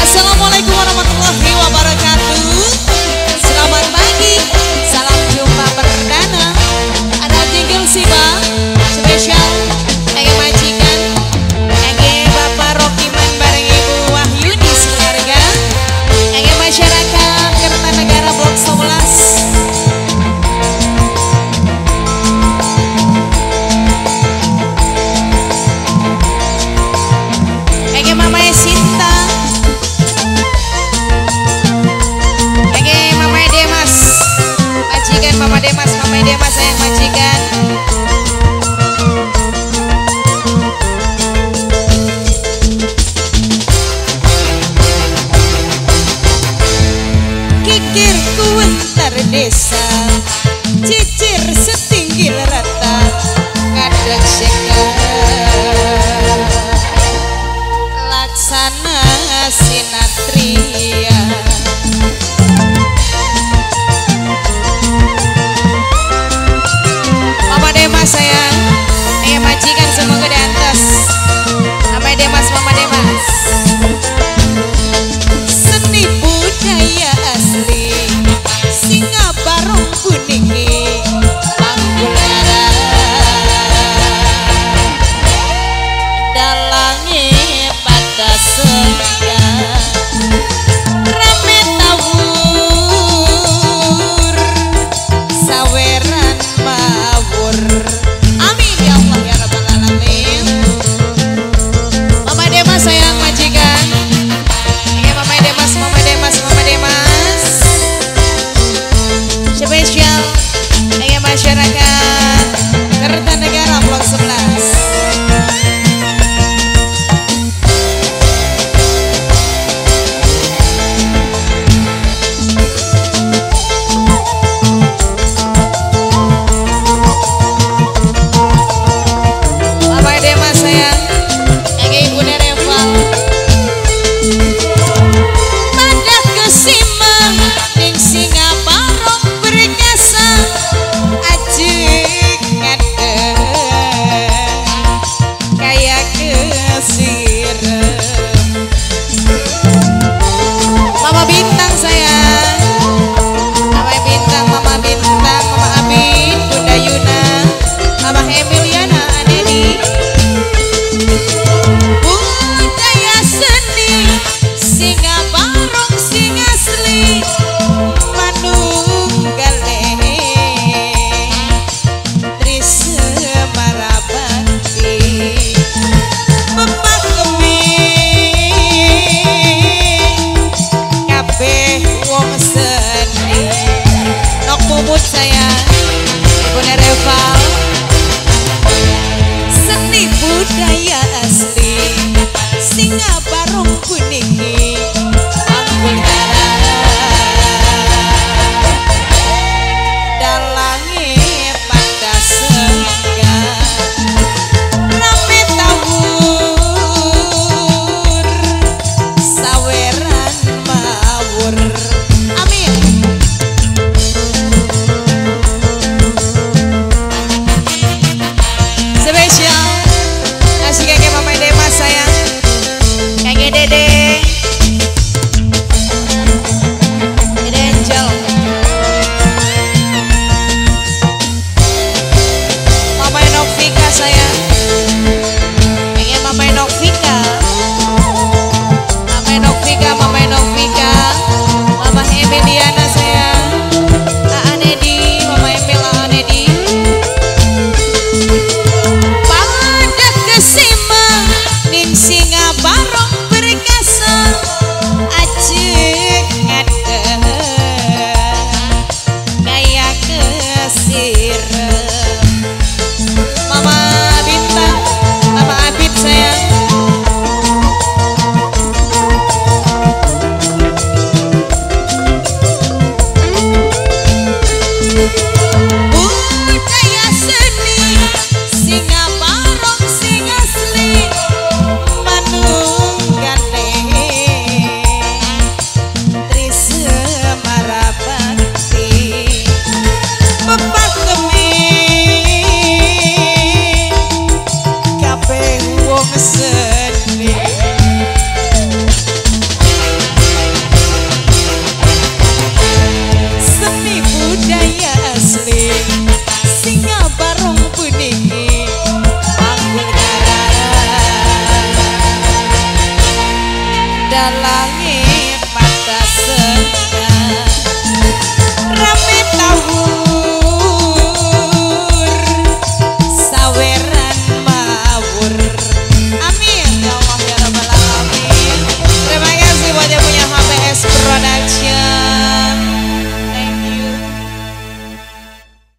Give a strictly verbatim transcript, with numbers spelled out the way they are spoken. Assalamualaikum warahmatullahi wabarakatuh. budaya asli sing barong kuningi langit mata.